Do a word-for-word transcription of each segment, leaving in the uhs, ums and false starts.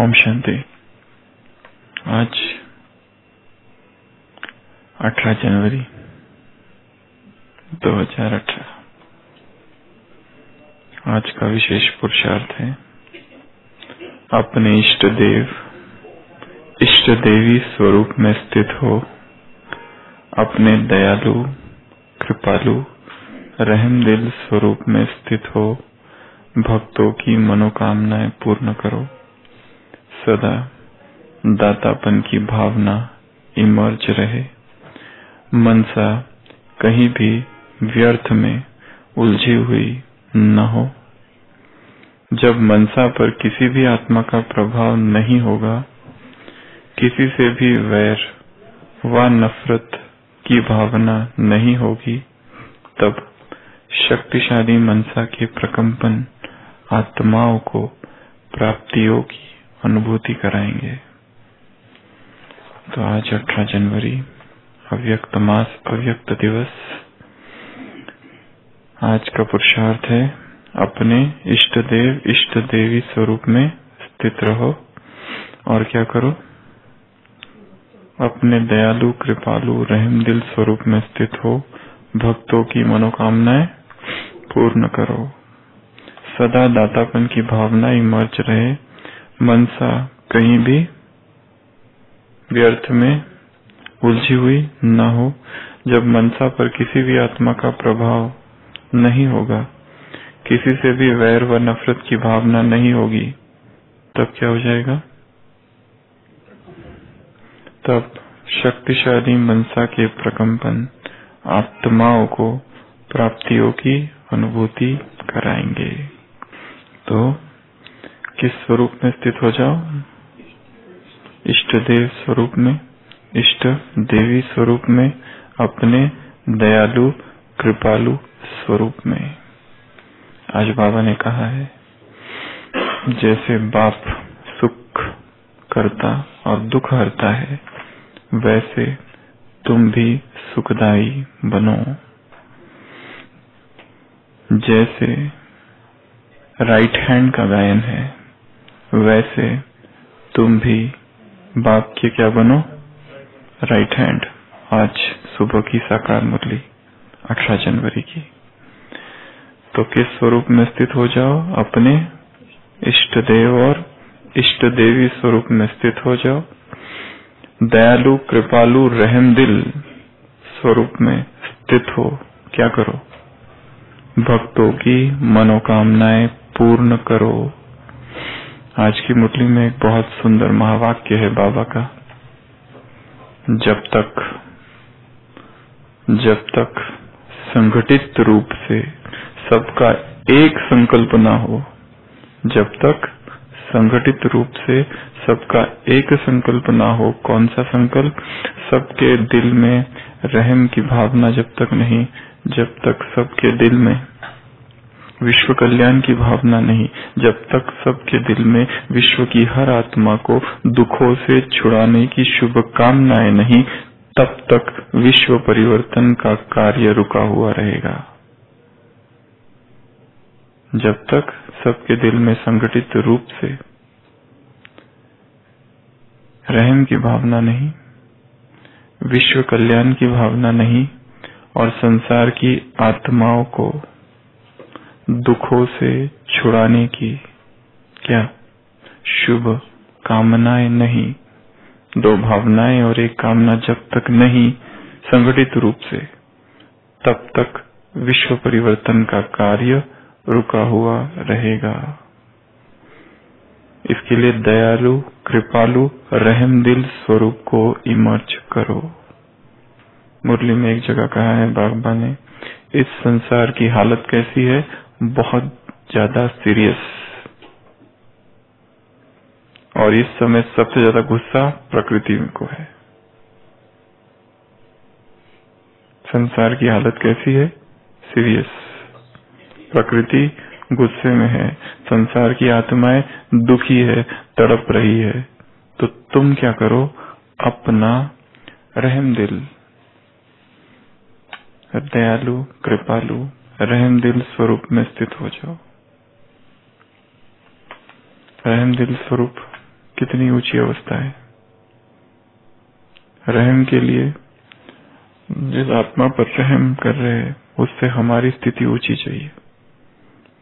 ओम शांति। आज अठारह जनवरी दो हज़ार अठारह। आज का विशेष पुरुषार्थ है अपने इष्ट देव इष्ट देवी स्वरूप में स्थित हो, अपने दयालु कृपालु रहमदिल स्वरूप में स्थित हो, भक्तों की मनोकामनाएं पूर्ण करो, सदा दातापन की भावना इमर्ज रहे, मनसा कहीं भी व्यर्थ में उलझी हुई न हो। जब मनसा पर किसी भी आत्मा का प्रभाव नहीं होगा, किसी से भी वैर व नफरत की भावना नहीं होगी, तब शक्तिशाली मनसा के प्रकंपन आत्माओं को प्राप्तियों की अनुभूति कराएंगे। तो आज अठारह जनवरी अव्यक्त मास अव्यक्त दिवस। आज का पुरुषार्थ है अपने इष्ट देव इष्ट देवी स्वरूप में स्थित रहो। और क्या करो? अपने दयालु कृपालु रहमदिल स्वरूप में स्थित हो, भक्तों की मनोकामनाएं पूर्ण करो, सदा दातापन की भावना इमर्ज रहे, मनसा कहीं भी व्यर्थ में उलझी हुई न हो। जब मनसा पर किसी भी आत्मा का प्रभाव नहीं होगा, किसी से भी वैर व नफरत की भावना नहीं होगी, तब क्या हो जाएगा? तब शक्तिशाली मनसा के प्रकंपन आत्माओं को प्राप्तियों की अनुभूति कराएंगे। तो किस स्वरूप में स्थित हो जाओ? इष्ट देव स्वरूप में, इष्ट देवी स्वरूप में, अपने दयालु कृपालु स्वरूप में। आज बाबा ने कहा है, जैसे बाप सुख करता और दुख हरता है, वैसे तुम भी सुखदायी बनो। जैसे राइट हैंड का गायन है, वैसे तुम भी बाप के क्या बनो? Right hand. आज सुबह की साकार मुरली अठारह जनवरी की। तो किस स्वरूप में स्थित हो जाओ? अपने इष्ट देव और इष्ट देवी स्वरूप में स्थित हो जाओ, दयालु कृपालु रहमदिल स्वरूप में स्थित हो। क्या करो? भक्तों की मनोकामनाएं पूर्ण करो। आज की मुरली में एक बहुत सुंदर महावाक्य है बाबा का, जब तक जब तक संगठित रूप से सबका एक संकल्प ना हो, जब तक संगठित रूप से सबका एक संकल्प ना हो। कौन सा संकल्प? सबके दिल में रहम की भावना जब तक नहीं, जब तक सबके दिल में विश्व कल्याण की भावना नहीं, जब तक सबके दिल में विश्व की हर आत्मा को दुखों से छुड़ाने की शुभकामनाएं नहीं, तब तक विश्व परिवर्तन का कार्य रुका हुआ रहेगा। जब तक सबके दिल में संगठित रूप से रहम की भावना नहीं, विश्व कल्याण की भावना नहीं, और संसार की आत्माओं को दुखों से छुड़ाने की क्या शुभ कामनाएं नहीं, दो भावनाएं और एक कामना जब तक नहीं संगठित रूप से, तब तक विश्व परिवर्तन का कार्य रुका हुआ रहेगा। इसके लिए दयालु कृपालु रहमदिल स्वरूप को इमर्ज करो। मुरली में एक जगह कहा है बाबा ने, इस संसार की हालत कैसी है? बहुत ज्यादा सीरियस। और इस समय सबसे ज्यादा गुस्सा प्रकृति को है। संसार की हालत कैसी है? सीरियस। प्रकृति गुस्से में है, संसार की आत्माएं दुखी है, तड़प रही है। तो तुम क्या करो? अपना रहमदिल दयालु कृपालु रहमदिल स्वरूप में स्थित हो जाओ। रहमदिल स्वरूप कितनी ऊंची अवस्था है। रहम के लिए जिस आत्मा पर रहम कर रहे हैं उससे हमारी स्थिति ऊंची चाहिए,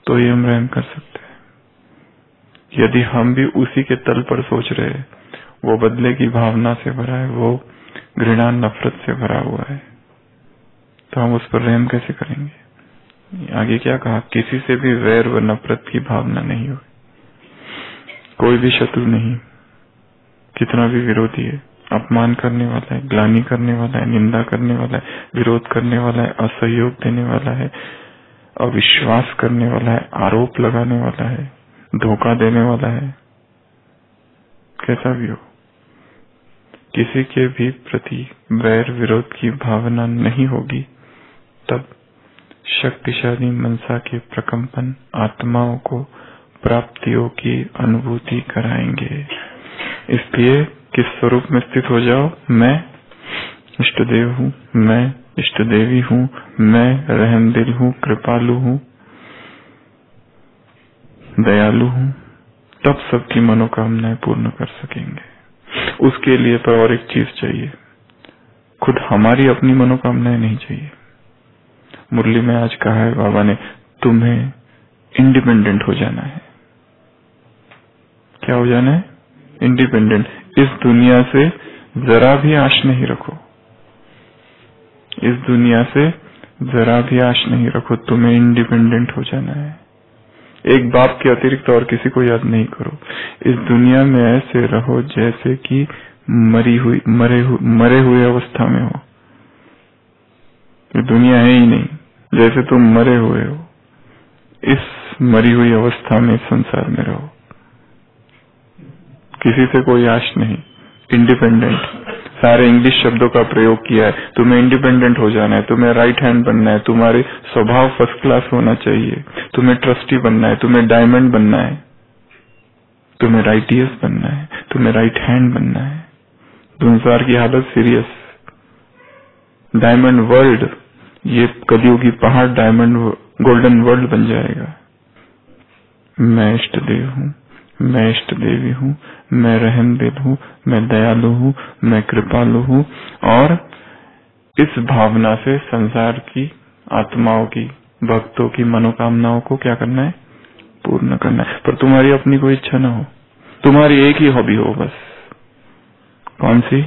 तो ही हम रहम कर सकते हैं। यदि हम भी उसी के तल पर सोच रहे हैं, वो बदले की भावना से भरा है, वो घृणा नफरत से भरा हुआ है, तो हम उस पर रहम कैसे करेंगे। आगे क्या कहा, किसी से भी वैर व नफरत की भावना नहीं हो, कोई भी शत्रु नहीं, कितना भी विरोधी है, अपमान करने वाला है, ग्लानि करने वाला है, निंदा करने वाला है, विरोध करने वाला है, असहयोग देने वाला है, अविश्वास करने वाला है, आरोप लगाने वाला है, धोखा देने वाला है, कैसा भी हो, किसी के भी प्रति वैर विरोध की भावना नहीं होगी, तब शक्तिशाली मनसा के प्रकंपन आत्माओं को प्राप्तियों की अनुभूति कराएंगे। इसलिए किस स्वरूप में स्थित हो जाओ, मैं इष्ट देव हूँ, मैं इष्ट देवी हूँ, मैं रहमदिल हूँ, कृपालु हूँ, दयालु हूँ, तब सबकी मनोकामनाएं पूर्ण कर सकेंगे। उसके लिए पर और एक चीज चाहिए, खुद हमारी अपनी मनोकामनाएं नहीं चाहिए। मुरली में आज कहा है बाबा ने, तुम्हें इंडिपेंडेंट हो जाना है। क्या हो जाना है? इंडिपेंडेंट। इस दुनिया से जरा भी आश नहीं रखो, इस दुनिया से जरा भी आश नहीं रखो, तुम्हें इंडिपेंडेंट हो जाना है। एक बाप के अतिरिक्त और किसी को याद नहीं करो। इस दुनिया में ऐसे रहो जैसे कि मरी हुई मरे हुए मरे हुए अवस्था में हो। ये दुनिया है ही नहीं, जैसे तुम मरे हुए हो, इस मरी हुई अवस्था में संसार में रहो, किसी से कोई आश नहीं। इंडिपेंडेंट, सारे इंग्लिश शब्दों का प्रयोग किया है। तुम्हें इंडिपेंडेंट हो जाना है, तुम्हें राइट हैंड बनना है, तुम्हारे स्वभाव फर्स्ट क्लास होना चाहिए, तुम्हें ट्रस्टी बनना है, तुम्हें डायमंड बनना है, तुम्हें राइटियस बनना है, तुम्हें राइट हैंड बनना है। संसार की हालत सीरियस, डायमंड वर्ल्ड, ये कलियुग की पहाड़ डायमंड गोल्डन वर्ल्ड बन जाएगा। मैं इष्ट देव हूँ, मैं इष्ट देवी हूँ, मैं रहमदिल हूँ, मैं दयालु हूँ, मैं कृपालु हूँ, और इस भावना से संसार की आत्माओं की भक्तों की मनोकामनाओं को क्या करना है, पूर्ण करना है। पर तुम्हारी अपनी कोई इच्छा ना हो, तुम्हारी एक ही हॉबी हो बस। कौन सी?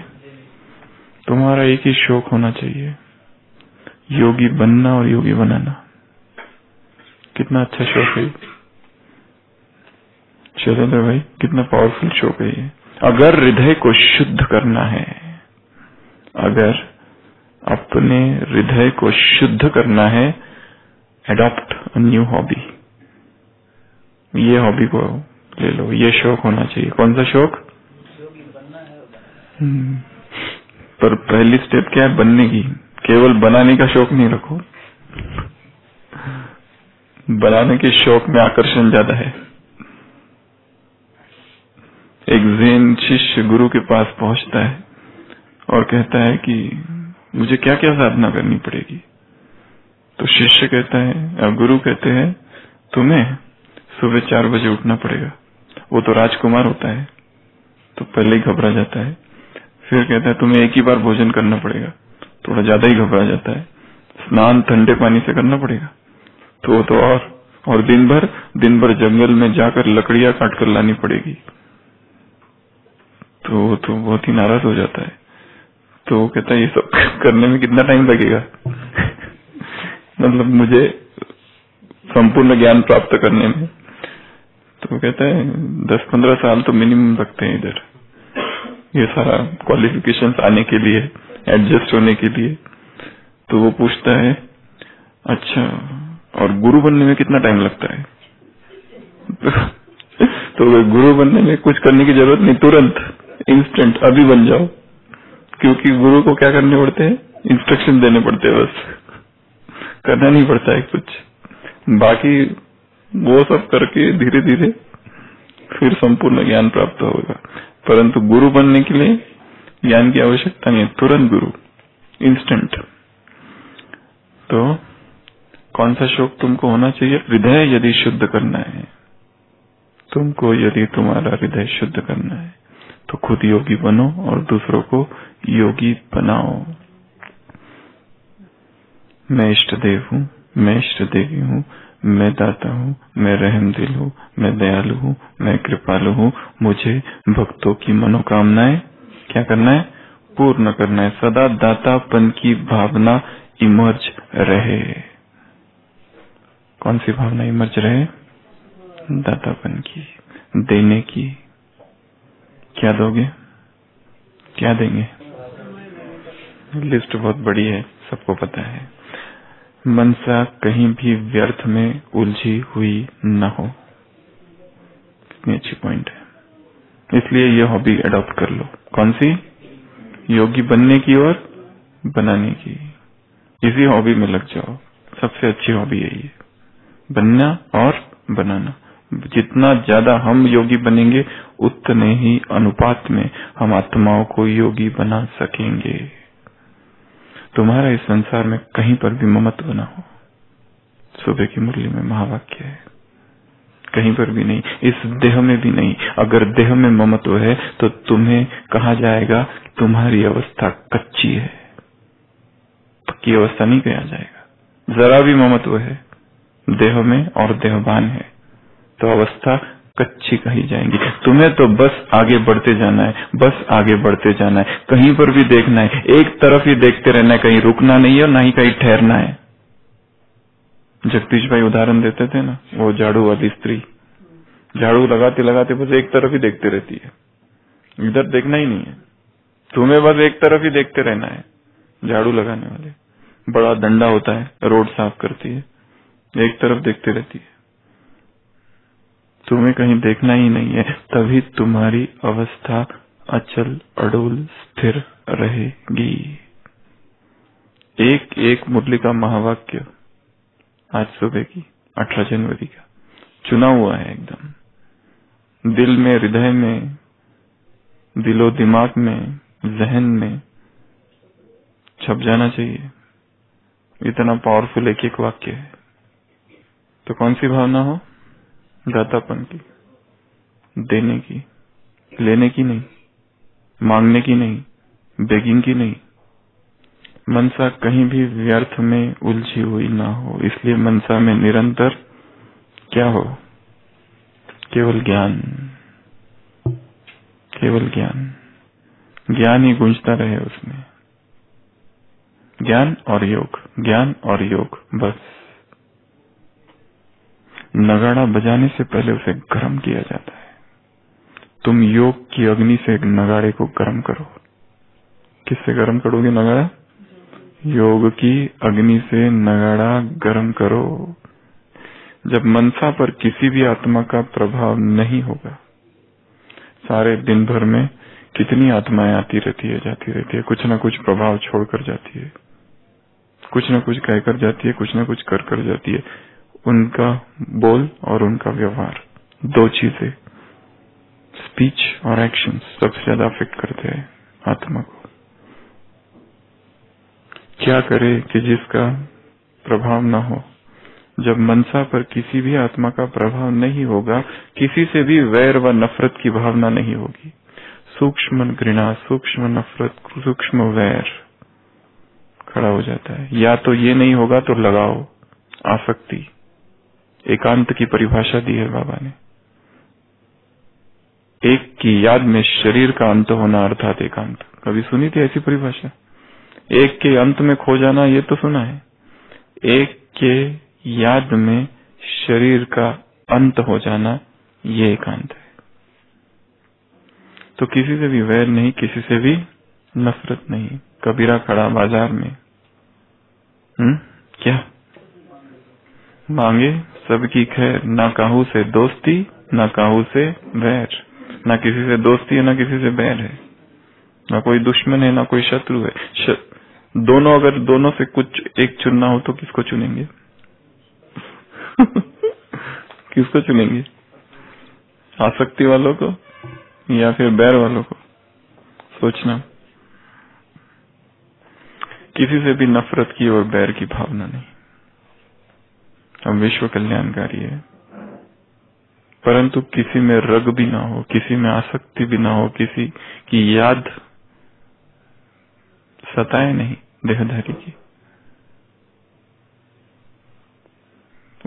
तुम्हारा एक ही शौक होना चाहिए, योगी बनना और योगी बनाना। कितना अच्छा शौक है शैलेंद्र भाई, कितना पावरफुल शौक है ये। अगर हृदय को शुद्ध करना है, अगर अपने हृदय को शुद्ध करना है, एडॉप्ट अ न्यू हॉबी। ये हॉबी को ले लो, ये शौक होना चाहिए। कौन सा शौक? पर पहली स्टेप क्या है? बनने की। केवल बनाने का शौक नहीं रखो, बनाने के शौक में आकर्षण ज्यादा है। एक ज़ेन शिष्य गुरु के पास पहुंचता है और कहता है कि मुझे क्या क्या साधना करनी पड़ेगी, तो शिष्य कहता है, गुरु कहते हैं, तुम्हें सुबह चार बजे उठना पड़ेगा। वो तो राजकुमार होता है, तो पहले ही घबरा जाता है। फिर कहता है, तुम्हें एक ही बार भोजन करना पड़ेगा, थोड़ा ज्यादा ही घबरा जाता है। स्नान ठंडे पानी से करना पड़ेगा, तो वो तो और, और दिन भर दिन भर जंगल में जाकर लकड़ियां काट कर लानी पड़ेगी, तो वो तो बहुत ही नाराज हो जाता है। तो वो कहता है, ये सब करने में कितना टाइम लगेगा मतलब मुझे संपूर्ण ज्ञान प्राप्त करने में। तो वो कहता है, दस पंद्रह साल तो मिनिमम लगते हैं इधर, ये सारा क्वालिफिकेशंस आने के लिए, एडजस्ट होने के लिए। तो वो पूछता है, अच्छा और गुरु बनने में कितना टाइम लगता है? तो, तो गुरु बनने में कुछ करने की जरूरत नहीं, तुरंत इंस्टेंट अभी बन जाओ, क्योंकि गुरु को क्या करने पड़ते हैं, इंस्ट्रक्शन देने पड़ते हैं, बस करना नहीं पड़ता है कुछ। बाकी वो सब करके धीरे धीरे फिर संपूर्ण ज्ञान प्राप्त होगा, परंतु गुरु बनने के लिए ज्ञान की आवश्यकता नहीं है, तुरंत गुरु, इंस्टेंट। तो कौन सा शौक तुमको होना चाहिए? हृदय यदि शुद्ध करना है तुमको, यदि तुम्हारा हृदय शुद्ध करना है, तो खुद योगी बनो और दूसरों को योगी बनाओ। मैं इष्ट देव हूँ, मैं इष्ट देवी हूँ, मैं दाता हूँ, मैं रहमदिल हूँ, मैं दयालु हूँ, मैं कृपालु हूँ। मुझे भक्तों की मनोकामनाएं क्या करना है? पूर्ण करना है। सदा दातापन की भावना इमर्ज रहे। कौन सी भावना इमर्ज रहे? दातापन की, देने की। क्या दोगे? क्या देंगे? लिस्ट बहुत बड़ी है, सबको पता है। मनसा कहीं भी व्यर्थ में उलझी हुई न हो। कितनी अच्छी पॉइंट है। इसलिए ये हॉबी एडॉप्ट कर लो। कौन सी? योगी बनने की और बनाने की। इसी हॉबी में लग जाओ। सबसे अच्छी हॉबी है ये, बनना और बनाना। जितना ज्यादा हम योगी बनेंगे उतने ही अनुपात में हम आत्माओं को योगी बना सकेंगे। तुम्हारा इस संसार में कहीं पर भी ममत बना हो। सुबह की मुरली में महावाक्य है। कहीं पर भी नहीं, इस देह में भी नहीं। अगर देह में ममत्व है तो तुम्हें कहा जाएगा तुम्हारी अवस्था कच्ची है, पक्की अवस्था नहीं कहा जाएगा। जरा भी ममत्व है देह में और देहभान है तो अवस्था कच्ची कही जाएंगी। तुम्हें तो बस आगे बढ़ते जाना है, बस आगे बढ़ते जाना है। कहीं पर भी देखना है, एक तरफ ही देखते रहना है, कहीं रुकना नहीं है, ना ही कहीं ठहरना है। जगदीश भाई उदाहरण देते थे ना, वो झाड़ू वाली स्त्री, झाड़ू लगाते लगाते बस एक तरफ ही देखते रहती है, इधर देखना ही नहीं है। तुम्हें बस एक तरफ ही देखते रहना है। झाड़ू लगाने वाले बड़ा डंडा होता है, रोड साफ करती है, एक तरफ देखते रहती है। तुम्हें कहीं देखना ही नहीं है, तभी तुम्हारी अवस्था अचल अडोल स्थिर रहेगी। एक एक मुरली का महावाक्य आज सुबह की अठारह जनवरी का चुना हुआ है, एकदम दिल में, हृदय में, दिलो दिमाग में, जहन में छप जाना चाहिए। इतना पावरफुल एक एक वाक्य है। तो कौन सी भावना हो? दातापन की, देने की, लेने की नहीं, मांगने की नहीं, बेगिंग की नहीं। मनसा कहीं भी व्यर्थ में उलझी हुई ना हो, इसलिए मनसा में निरंतर क्या हो? केवल ज्ञान, केवल ज्ञान। ज्ञान ही गूंजता रहे उसमें। ज्ञान और योग, ज्ञान और योग। बस नगाड़ा बजाने से पहले उसे गर्म किया जाता है। तुम योग की अग्नि से एक नगाड़े को गर्म करो। किससे गर्म करोगे नगाड़ा? योग की अग्नि से नगाड़ा गर्म करो। जब मनसा पर किसी भी आत्मा का प्रभाव नहीं होगा। सारे दिन भर में कितनी आत्माएं आती रहती है, जाती रहती है, कुछ ना कुछ प्रभाव छोड़कर जाती है, कुछ ना कुछ कहकर जाती है, कुछ ना कुछ कर कर जाती है। उनका बोल और उनका व्यवहार, दो चीजें, स्पीच और एक्शन, सबसे ज्यादा अफेक्ट करते हैं आत्मा को। क्या करे कि जिसका प्रभाव ना हो? जब मनसा पर किसी भी आत्मा का प्रभाव नहीं होगा, किसी से भी वैर व नफरत की भावना नहीं होगी। सूक्ष्म घृणा, सूक्ष्म नफरत, सूक्ष्म वैर खड़ा हो जाता है। या तो ये नहीं होगा तो लगाओ आसक्ति। एकांत की परिभाषा दी है बाबा ने। एक की याद में शरीर का अंत होना अर्थात एकांत। कभी सुनी थी ऐसी परिभाषा? एक के अंत में खो जाना, ये तो सुना है। एक के याद में शरीर का अंत हो जाना, ये एकांत है। तो किसी से भी वैर नहीं, किसी से भी नफरत नहीं। कबीरा खड़ा बाजार में, हम्म क्या मांगे? सबकी खैर, ना काहू से दोस्ती, ना काहू से बैर। ना किसी से दोस्ती है, ना किसी से बैर है, ना कोई दुश्मन है, ना कोई शत्रु है। श... दोनों, अगर दोनों से कुछ एक चुनना हो तो किसको चुनेंगे? किसको चुनेंगे? आसक्ति वालों को या फिर बैर वालों को? सोचना। किसी से भी नफरत की और बैर की भावना नहीं। अब विश्व कल्याणकारी है। परंतु किसी में रग भी ना हो, किसी में आसक्ति भी ना हो, किसी की याद सताए नहीं देहधारी की।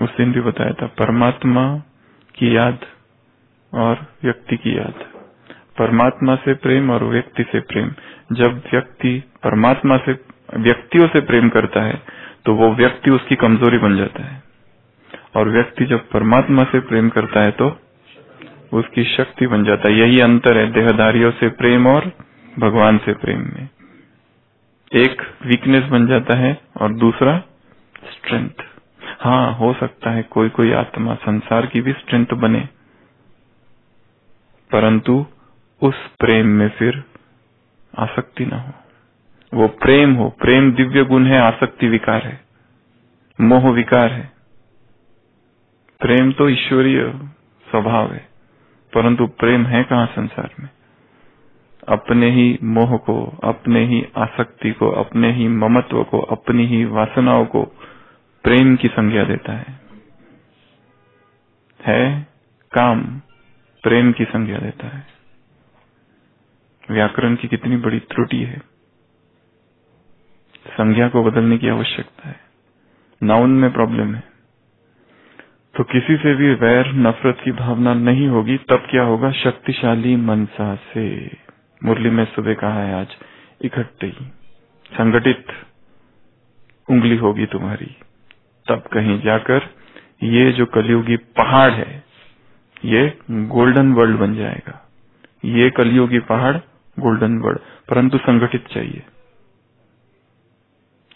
उस दिन भी बताया था, परमात्मा की याद और व्यक्ति की याद, परमात्मा से प्रेम और व्यक्ति से प्रेम। जब व्यक्ति परमात्मा से व्यक्तियों से प्रेम करता है तो वो व्यक्ति उसकी कमजोरी बन जाता है, और व्यक्ति जब परमात्मा से प्रेम करता है तो उसकी शक्ति बन जाता है। यही अंतर है देहधारियों से प्रेम और भगवान से प्रेम में। एक वीकनेस बन जाता है और दूसरा स्ट्रेंथ। हाँ, हो सकता है कोई कोई आत्मा संसार की भी स्ट्रेंथ बने, परंतु उस प्रेम में फिर आसक्ति ना हो। वो प्रेम हो, प्रेम दिव्य गुण है, आसक्ति विकार है, मोह विकार है। प्रेम तो ईश्वरीय स्वभाव है, परंतु प्रेम है कहाँ संसार में? अपने ही मोह को, अपने ही आसक्ति को, अपने ही ममत्व को, अपनी ही वासनाओं को प्रेम की संज्ञा देता है, है काम प्रेम की संज्ञा देता है। व्याकरण की कितनी बड़ी त्रुटि है, संज्ञा को बदलने की आवश्यकता है। नाउन में प्रॉब्लम है। तो किसी से भी वैर नफरत की भावना नहीं होगी, तब क्या होगा? शक्तिशाली मनसा से। मुरली में सुबह कहा है आज, इकट्ठे ही संगठित उंगली होगी तुम्हारी, तब कहीं जाकर ये जो कलियुगी पहाड़ है ये गोल्डन वर्ल्ड बन जाएगा। ये कलियुगी पहाड़ गोल्डन वर्ल्ड, परंतु संगठित चाहिए,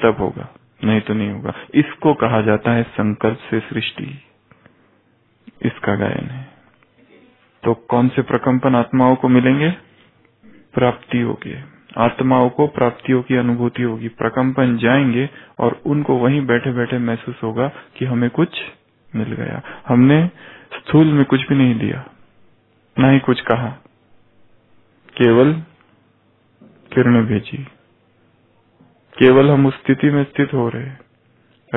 तब होगा, नहीं तो नहीं होगा। इसको कहा जाता है संकल्प से सृष्टि, इसका गायन है। तो कौन से प्रकंपन आत्माओं को मिलेंगे? प्राप्ति होगी, आत्माओं को प्राप्तियों की अनुभूति होगी, प्रकंपन जाएंगे और उनको वहीं बैठे बैठे महसूस होगा कि हमें कुछ मिल गया। हमने स्थूल में कुछ भी नहीं दिया, ना ही कुछ कहा, केवल किरणें भेजी, केवल हम उस स्थिति में स्थित हो रहे,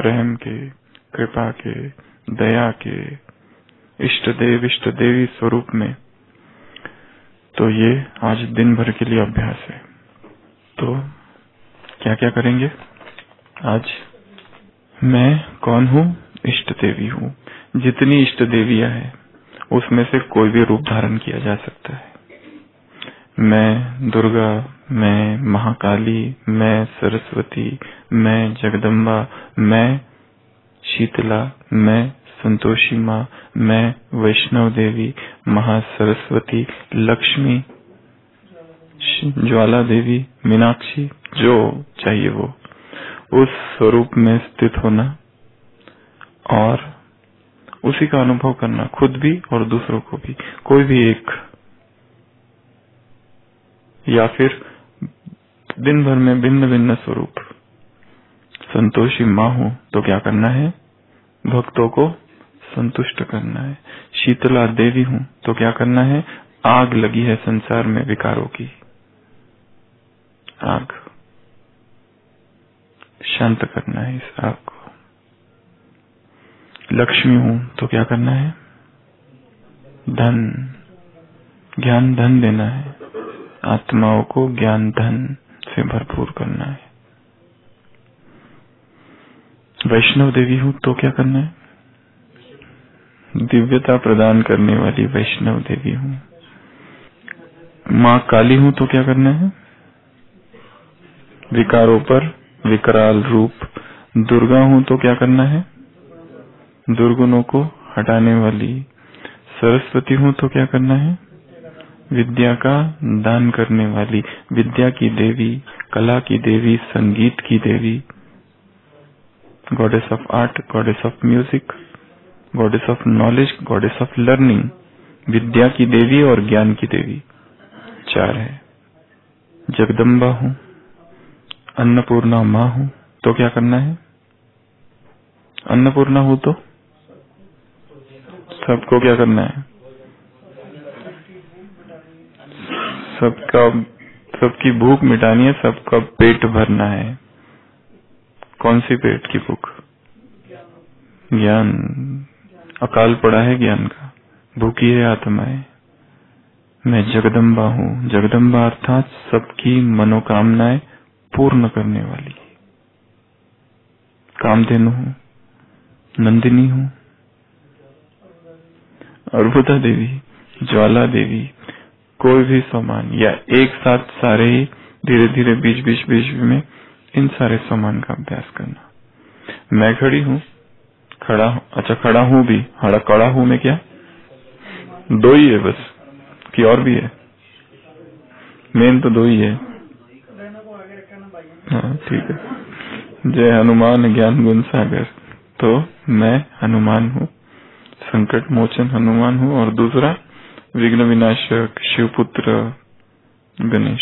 रहम के, कृपा के, दया के, इष्ट देव इष्ट देवी स्वरूप में। तो ये आज दिन भर के लिए अभ्यास है। तो क्या क्या करेंगे आज? मैं कौन हूँ? इष्ट देवी हूँ। जितनी इष्ट देवियां हैं उसमें से कोई भी रूप धारण किया जा सकता है। मैं दुर्गा, मैं महाकाली, मैं सरस्वती, मैं जगदम्बा, मैं शीतला, मैं संतोषी माँ, मैं वैष्णव देवी, महासरस्वती, लक्ष्मी, ज्वाला देवी, मीनाक्षी, जो चाहिए वो उस स्वरूप में स्थित होना और उसी का अनुभव करना, खुद भी और दूसरों को भी। कोई भी एक, या फिर दिन भर में भिन्न भिन्न स्वरूप। संतोषी माँ हूं तो क्या करना है? भक्तों को संतुष्ट करना है। शीतला देवी हूं तो क्या करना है? आग लगी है संसार में विकारों की, आग शांत करना है इस आग को। लक्ष्मी हूं तो क्या करना है? धन, ज्ञान धन देना है, आत्माओं को ज्ञान धन से भरपूर करना है। वैष्णव देवी हूं तो क्या करना है? दिव्यता प्रदान करने वाली वैष्णव देवी हूँ। माँ काली हूं तो क्या करना है? विकारों पर विकराल रूप। दुर्गा हूं तो क्या करना है? दुर्गुणों को हटाने वाली। सरस्वती हूं तो क्या करना है? विद्या का दान करने वाली, विद्या की देवी, कला की देवी, संगीत की देवी, goddess of art, goddess of music, goddess of knowledge, goddess of learning. विद्या की देवी और ज्ञान की देवी चार है। जगदम्बा हूं, अन्नपूर्णा माँ हूं तो क्या करना है? अन्नपूर्णा हूं तो सबको क्या करना है? सबका, सबकी भूख मिटानी है, सबका पेट भरना है। कौन सी पेट की भूख? ज्ञान। अकाल पड़ा है ज्ञान का, भूखी है आत्माएं, मैं जगदम्बा हूँ। जगदम्बा अर्थात सबकी मनोकामनाएं पूर्ण करने वाली। कामधेनु हूँ, नंदिनी हूँ, अर्बुदा देवी, ज्वाला देवी। कोई भी समान या एक साथ सारे धीरे धीरे बीच बीच बीच में इन सारे समान का अभ्यास करना। मैं खड़ी हूँ, खड़ा हूँ, अच्छा खड़ा हूँ भी, खड़ा खड़ा हूँ मैं, क्या दो ही है बस कि और भी है, मेन तो दो ही है। हाँ ठीक है। जय हनुमान ज्ञान गुण सागर, तो मैं हनुमान हूँ, संकट मोचन हनुमान हूँ, और दूसरा विघ्न विनाशक शिवपुत्र गणेश।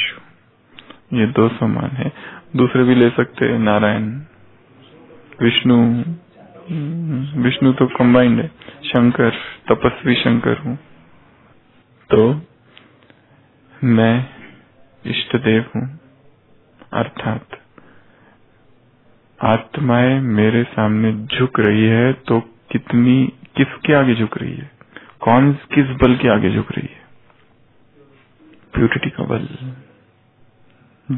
ये दो समान है, दूसरे भी ले सकते हैं, नारायण विष्णु। विष्णु तो कंबाइंड है, शंकर तपस्वी शंकर हूँ। तो मैं इष्ट देव हूँ, अर्थात आत्माएं मेरे सामने झुक रही है तो कितनी, किसके आगे झुक रही है, कौन किस बल के आगे झुक रही है, प्यूरिटी का बल।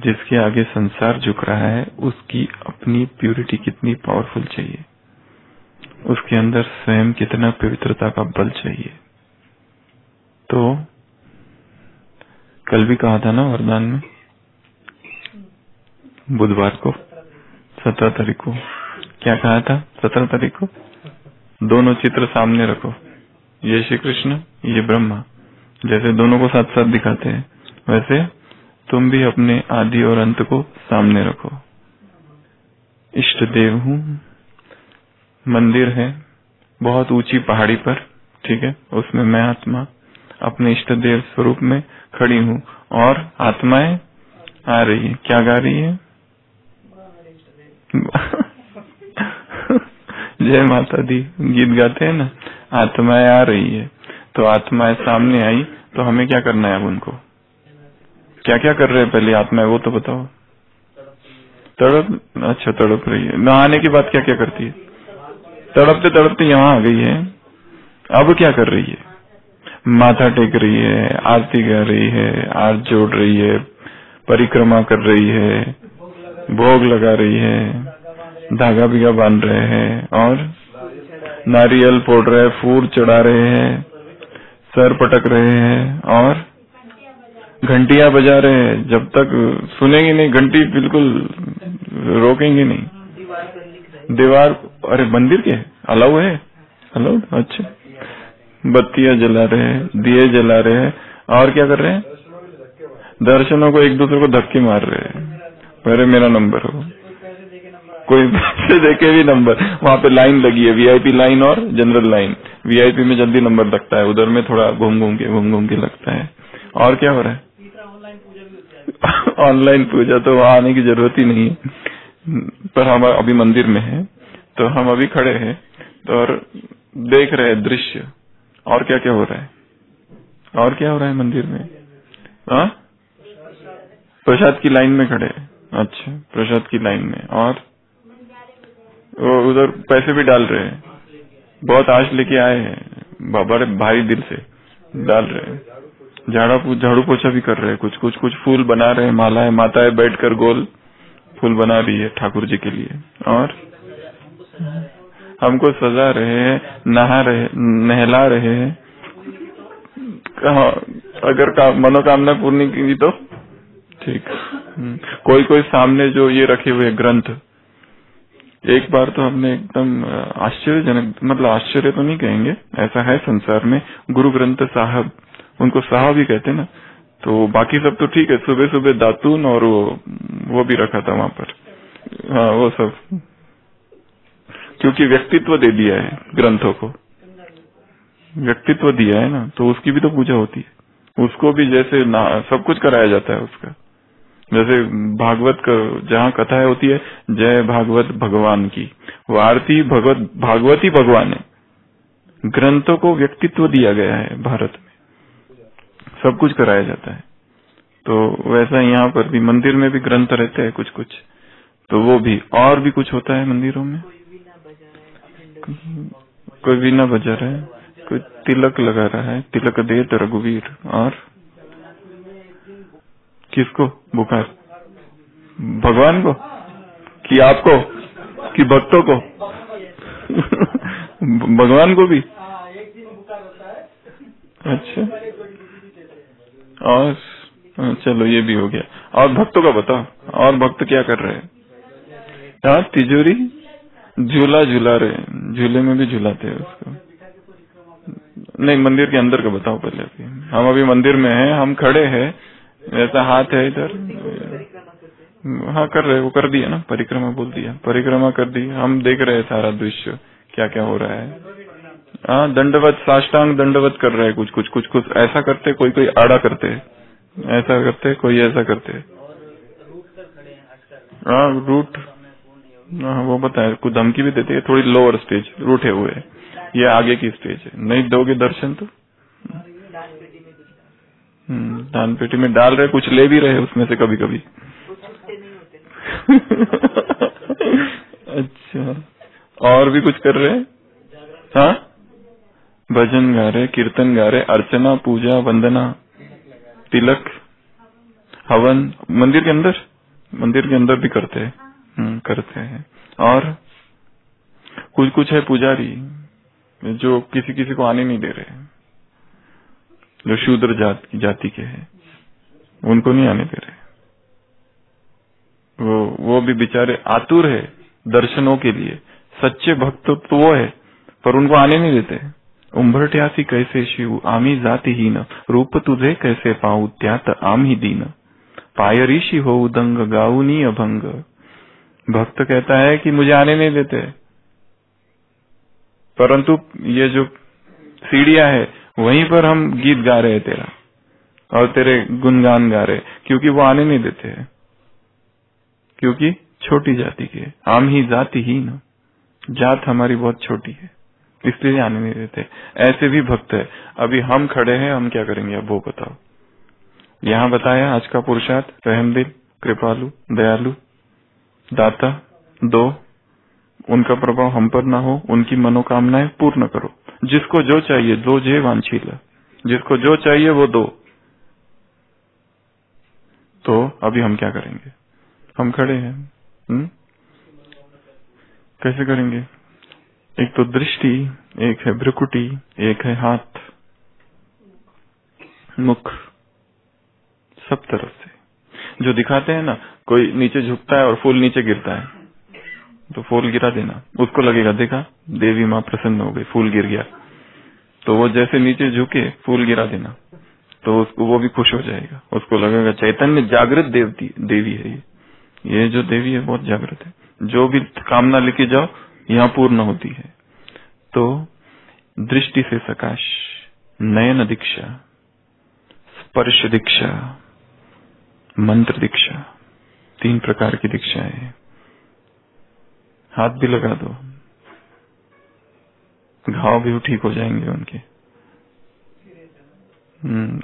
जिसके आगे संसार झुक रहा है उसकी अपनी प्यूरिटी कितनी पावरफुल चाहिए, उसके अंदर स्वयं कितना पवित्रता का बल चाहिए। तो कल भी कहा था ना वरदान में, बुधवार को सत्रह तारीख को क्या कहा था, सत्रह तारीख को दोनों चित्र सामने रखो, ये श्री कृष्ण ये ब्रह्मा। जैसे दोनों को साथ साथ दिखाते हैं वैसे तुम भी अपने आदि और अंत को सामने रखो। इष्ट देव हूँ, मंदिर है बहुत ऊंची पहाड़ी पर, ठीक है, उसमें मैं आत्मा अपने इष्ट देव स्वरूप में खड़ी हूँ, और आत्माएं आ रही है, क्या गा रही है, जय माता दी गीत गाते हैं ना, आत्माएं आ रही है। तो आत्माएं सामने आई तो हमें क्या करना है, अब उनको क्या क्या कर रहे हैं पहले आत्माएं वो तो बताओ। तड़प, अच्छा तड़प रही है, नहाने के बाद क्या क्या करती है, तड़पते तड़पते यहाँ आ गई है, अब क्या कर रही है, माथा टेक रही है, आरती गा रही है, हाथ जोड़ रही है, परिक्रमा कर रही है, भोग लगा रही है, धागा बिगा बांध रहे हैं, और नारियल फोड़ रहे हैं, फूल चढ़ा रहे हैं, सर पटक रहे हैं, और घंटियां बजा रहे हैं। जब तक सुनेंगे नहीं घंटी, बिल्कुल रोकेंगे नहीं। दीवार, अरे मंदिर के अलाउ है, अलाउड, अच्छा, बत्तियां जला रहे हैं, दिए जला रहे हैं, और क्या कर रहे हैं, दर्शनों को एक दूसरे को धक्के मार रहे हैं, अरे मेरा नंबर हो, कोई पैसे देके भी नंबर। वहाँ पे लाइन लगी है, वीआईपी लाइन और जनरल लाइन। वीआईपी में जल्दी नंबर लगता है, उधर में थोड़ा घूम घूम के घूम घूम के लगता है। और क्या हो रहा है, ऑनलाइन पूजा तो वहाँ आने की जरूरत ही नहीं है। पर हम अभी मंदिर में है तो हम अभी खड़े हैं और देख रहे हैं दृश्य, और क्या क्या हो रहा है, और क्या हो रहा है मंदिर में। हाँ, प्रसाद की लाइन में खड़े हैं, अच्छा प्रसाद की लाइन में, और वो उधर पैसे भी डाल रहे हैं, बहुत आश लेके आए हैं, बड़े भारी दिल से डाल रहे हैं, झाड़ू झाड़ू पोछा भी कर रहे हैं, कुछ कुछ कुछ फूल बना रहे हैं, माला है, माता है बैठकर गोल फूल बना रही है ठाकुर जी के लिए, और हमको सजा रहे हैं, नहा रहे, नहला रहे हैं। अगर मनोकामना पूर्ण की तो ठीक। कोई कोई सामने जो ये रखे हुए ग्रंथ, एक बार तो हमने एकदम आश्चर्यजनक, मतलब आश्चर्य तो नहीं कहेंगे, ऐसा है संसार में, गुरु ग्रंथ साहब, उनको साहब ही कहते हैं ना। तो बाकी सब तो ठीक है, सुबह सुबह दातून और वो वो भी रखा था वहां पर, हाँ वो सब, क्योंकि व्यक्तित्व दे दिया है ग्रंथों को, व्यक्तित्व दिया है ना, तो उसकी भी तो पूजा होती है, उसको भी जैसे ना सब कुछ कराया जाता है उसका। जैसे भागवत का जहाँ कथाएं होती है, जय भागवत भगवान की, वो आरती भगवत भागवत ही भगवान है। ग्रंथों को व्यक्तित्व दिया गया है, भारत में सब कुछ कराया जाता है। तो वैसा यहाँ पर भी, मंदिर में भी ग्रंथ रहते हैं कुछ कुछ, तो वो भी, और भी कुछ होता है मंदिरों में, कोई भी ना बजा रहा है, कोई तिलक लगा रहा है, तिलक दे तो रघुवीर। और किसको बुखार? भगवान को कि आपको कि भक्तों को? भगवान को भी। अच्छा, और चलो ये भी हो गया। और भक्तों का बताओ, और भक्त क्या कर रहे हैं? हाँ, तिजोरी झूला झूला रहे, झूले में भी झूलाते हैं उसको। नहीं, मंदिर के अंदर का बताओ पहले। अभी हम अभी मंदिर में हैं, हम खड़े हैं, ऐसा हाथ है इधर। हाँ, कर रहे, वो कर दिया ना, परिक्रमा बोल दिया, परिक्रमा कर दी। हम देख रहे हैं सारा दृश्य, क्या क्या हो रहा है। हाँ, दंडवत साष्टांग दंडवत कर रहे हैं। कुछ कुछ कुछ कुछ ऐसा करते, कोई कोई आड़ा करते, ऐसा करते, कोई ऐसा करते। हाँ, रूट। हाँ, वो बताए। कुछ धमकी भी देते है, थोड़ी लोअर स्टेज रूठे हुए है, ये आगे की स्टेज है। नहीं दोगे दर्शन तो दान पेटी में डाल रहे, कुछ ले भी रहे उसमें से कभी कभी। अच्छा, और भी कुछ कर रहे हैं? हाँ, भजन गा रहे, कीर्तन गा रहे, अर्चना, पूजा, वंदना, तिलक, हवन। मंदिर के अंदर, मंदिर के अंदर भी करते हैं, करते हैं। और कुछ कुछ है पुजारी जो किसी किसी को आने नहीं दे रहे, जो शूद्र जात की जाति के हैं, उनको नहीं आने दे रहे। वो वो भी बेचारे आतुर है दर्शनों के लिए। सच्चे भक्त तो वो है, पर उनको आने नहीं देते। उंबरठ्यासी कैसे शिव आमी जाति ही न, रूप तुझे कैसे पाऊ त्यात आम ही दीन, पाय ऋषि हो दंग गाऊ नी अभंग। भक्त कहता है कि मुझे आने नहीं देते, परंतु ये जो सीढ़ियां है वहीं पर हम गीत गा रहे हैं तेरा और तेरे गुणगान गा रहे, क्योंकि वो आने नहीं देते हैं, क्योंकि छोटी जाति के। आम ही जाति ही न, जात हमारी बहुत छोटी है, इसलिए आने नहीं देते। ऐसे भी भक्त है। अभी हम खड़े हैं, हम क्या करेंगे अब वो बताओ। यहाँ बताया आज का पुरुषार्थ, रहमदिल, कृपालु, दयालु, दाता, दो, उनका प्रभाव हम पर ना हो, उनकी मनोकामनाएं पूर्ण करो। जिसको जो चाहिए दो जे वांछीला, जिसको जो चाहिए वो दो। तो अभी हम क्या करेंगे? हम खड़े हैं, हुँ? कैसे करेंगे? एक तो दृष्टि, एक है भ्रुकुटी, एक है हाथ, मुख, सब तरफ से जो दिखाते हैं ना। कोई नीचे झुकता है और फूल नीचे गिरता है, तो फूल गिरा देना, उसको लगेगा देखा देवी माँ प्रसन्न हो गई, फूल गिर गया। तो वो जैसे नीचे झुके फूल गिरा देना, तो उसको वो भी खुश हो जाएगा, उसको लगेगा चैतन्य जागृत देवती देवी है ये, ये जो देवी है बहुत जागृत है। जो भी कामना लेके जाओ यहाँ पूर्ण होती है। तो दृष्टि से सकाश, नयन दीक्षा, स्पर्श दीक्षा, मंत्र दीक्षा, तीन प्रकार की दीक्षा है। हाथ भी लगा दो, घाव भी ठीक हो जाएंगे उनके।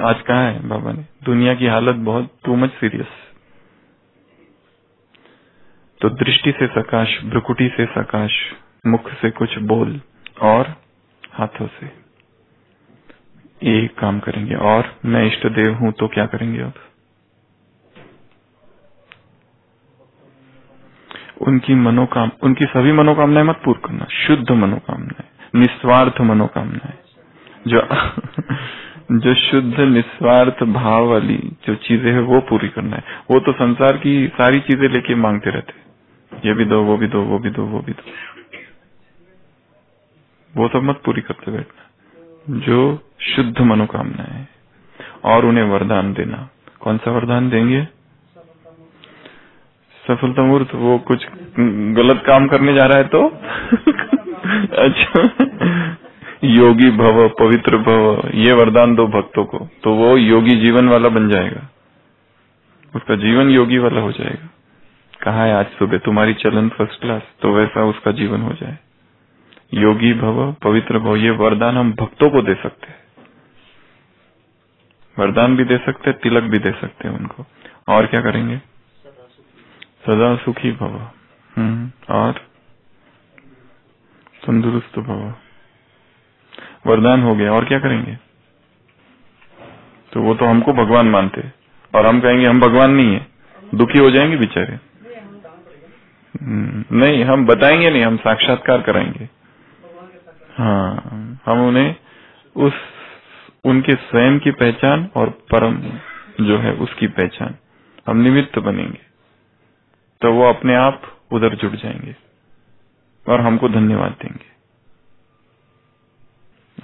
आज कहा है बाबा ने, दुनिया की हालत बहुत टू मच सीरियस। तो दृष्टि से सकाश, भ्रुकुटी से सकाश, मुख से कुछ बोल और हाथों से, ये काम करेंगे। और मैं इष्ट देव हूं तो क्या करेंगे अब? उनकी मनोकाम उनकी सभी मनोकामनाएं मत पूर्ण करना, शुद्ध मनोकामनाएं, निस्वार्थ मनोकामनाएं, जो जो शुद्ध निस्वार्थ भाव वाली जो चीजें है वो पूरी करना है। वो तो संसार की सारी चीजें लेके मांगते रहते, ये भी दो, वो भी दो, वो भी दो, वो भी दो। वो सब मत पूरी करते बैठना, जो शुद्ध मनोकामना है। और उन्हें वरदान देना। कौन सा वरदान देंगे? सफलता मूर्त। वो कुछ गलत काम करने जा रहा है तो अच्छा, योगी भव, पवित्र भव, ये वरदान दो भक्तों को, तो वो योगी जीवन वाला बन जाएगा, उसका जीवन योगी वाला हो जाएगा। कहा है आज सुबह तुम्हारी चलन फर्स्ट क्लास, तो वैसा उसका जीवन हो जाए। योगी भव, पवित्र भव, ये वरदान हम भक्तों को दे सकते हैं। वरदान भी दे सकते हैं, तिलक भी दे सकते हैं उनको। और क्या करेंगे? सदा सुखी भव, और तंदुरुस्त भव। वरदान हो गया, और क्या करेंगे। तो वो तो हमको भगवान मानते हैं और हम कहेंगे हम भगवान नहीं है, दुखी हो जाएंगे बेचारे। नहीं, हम बताएंगे नहीं, हम साक्षात्कार कराएंगे। हाँ, हम उन्हें उस उनके स्वयं की पहचान और परम जो है उसकी पहचान, हम निमित्त बनेंगे, तो वो अपने आप उधर जुड़ जाएंगे और हमको धन्यवाद देंगे।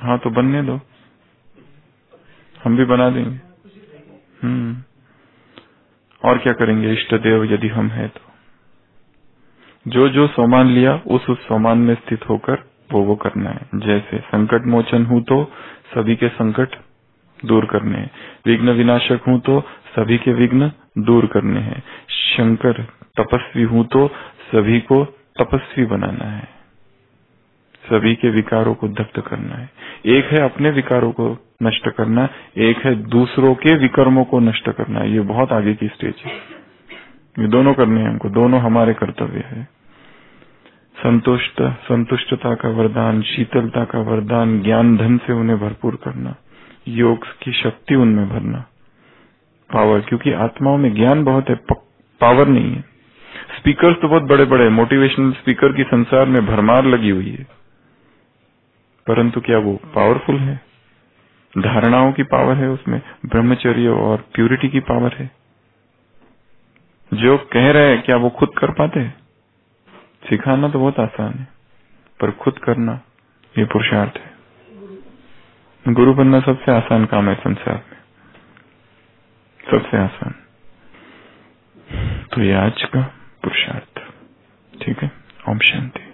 हाँ, तो बनने दो, हम भी बना देंगे। हम्म और क्या करेंगे। इष्ट देव यदि हम है तो जो जो सोमान लिया उस उस सोमान में स्थित होकर वो वो करना है। जैसे संकट मोचन हूँ तो सभी के संकट दूर करने हैं, विघ्न विनाशक हूँ तो सभी के विघ्न दूर करने हैं, शंकर तपस्वी हूँ तो सभी को तपस्वी बनाना है, सभी के विकारों को दग्ध करना है। एक है अपने विकारों को नष्ट करना, एक है दूसरों के विकर्मों को नष्ट करना। ये बहुत आगे की स्टेज है, ये दोनों करने हैं हमको, दोनों हमारे कर्तव्य है। संतुष्ट संतुष्टता का वरदान, शीतलता का वरदान, ज्ञान धन से उन्हें भरपूर करना, योग की शक्ति उनमें भरना, पावर, क्योंकि आत्माओं में ज्ञान बहुत है, पावर नहीं है। स्पीकर्स तो बहुत बड़े बड़े मोटिवेशनल स्पीकर की संसार में भरमार लगी हुई है, परंतु क्या वो पावरफुल है। धारणाओं की पावर है उसमें, ब्रह्मचर्य और प्यूरिटी की पावर है। जो कह रहे हैं क्या वो खुद कर पाते हैं। सिखाना तो बहुत आसान है, पर खुद करना ये पुरुषार्थ है। गुरु बनना सबसे आसान काम है संसार में, सबसे आसान। तो ये आज का पुरुषार्थ, ठीक है। ओम शांति।